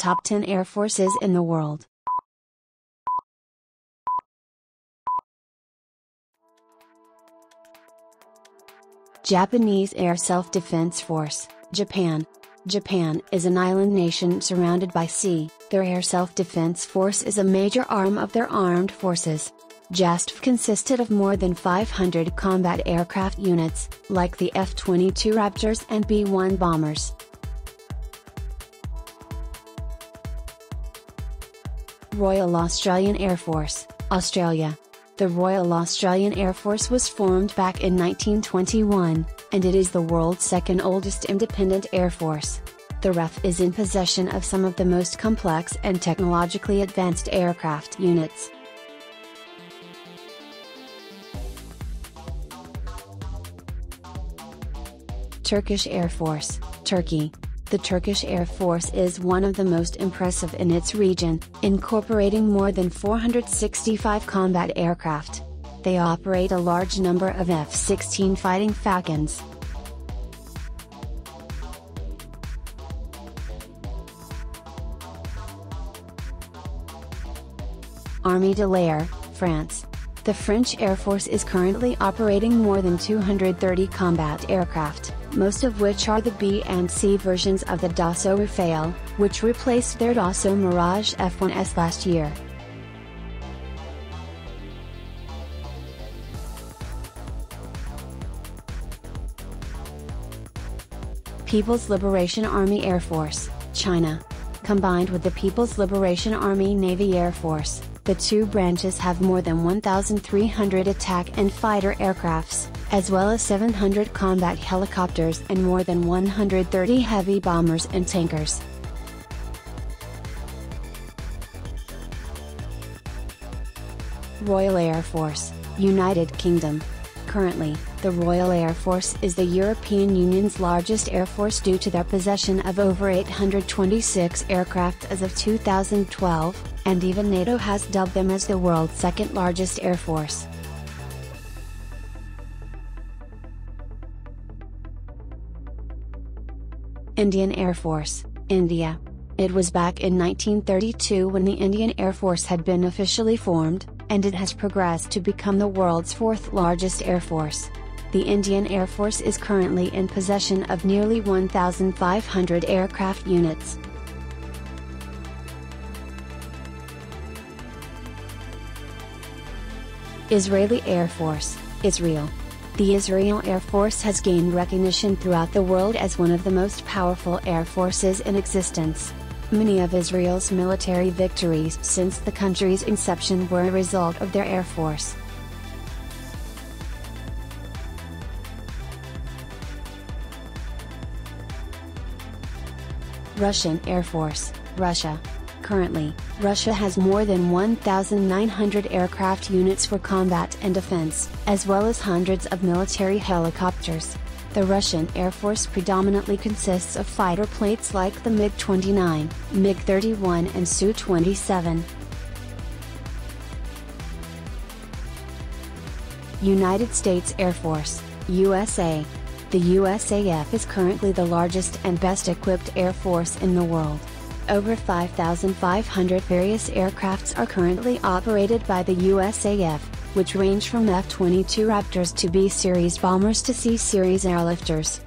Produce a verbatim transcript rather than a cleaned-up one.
Top ten Air Forces in the World. Japanese Air Self-Defense Force, Japan. Japan is an island nation surrounded by sea. Their Air Self-Defense Force is a major arm of their armed forces. J A S D F consisted of more than five hundred combat aircraft units, like the F twenty-two Raptors and B one bombers. Royal Australian Air Force, Australia. The Royal Australian Air Force was formed back in nineteen twenty-one, and it is the world's second oldest independent air force. The R A A F is in possession of some of the most complex and technologically advanced aircraft units. Turkish Air Force, Turkey. The Turkish Air Force is one of the most impressive in its region, incorporating more than four hundred sixty-five combat aircraft. They operate a large number of F sixteen Fighting Falcons. Armée de l'Air, France. The French Air Force is currently operating more than two hundred thirty combat aircraft, most of which are the B and C versions of the Dassault Rafale, which replaced their Dassault Mirage F one S last year. People's Liberation Army Air Force, China. Combined with the People's Liberation Army Navy Air Force, the two branches have more than one thousand three hundred attack and fighter aircrafts, as well as seven hundred combat helicopters and more than one hundred thirty heavy bombers and tankers. Royal Air Force, United Kingdom. Currently, the Royal Air Force is the European Union's largest air force due to their possession of over eight hundred twenty-six aircraft as of two thousand twelve, and even NATO has dubbed them as the world's second largest air force. Indian Air Force, India. It was back in nineteen thirty-two when the Indian Air Force had been officially formed, and it has progressed to become the world's fourth largest air force. The Indian Air Force is currently in possession of nearly one thousand five hundred aircraft units. Israeli Air Force, Israel. The Israel Air Force has gained recognition throughout the world as one of the most powerful air forces in existence. Many of Israel's military victories since the country's inception were a result of their air force. Russian Air Force, Russia. Currently, Russia has more than one thousand nine hundred aircraft units for combat and defense, as well as hundreds of military helicopters. The Russian Air Force predominantly consists of fighter planes like the MiG twenty-nine, MiG thirty-one and S U twenty-seven. United States Air Force, U S A. The U S A F is currently the largest and best equipped air force in the world. Over five thousand five hundred various aircrafts are currently operated by the U S A F, which range from F twenty-two Raptors to B series bombers to C series airlifters.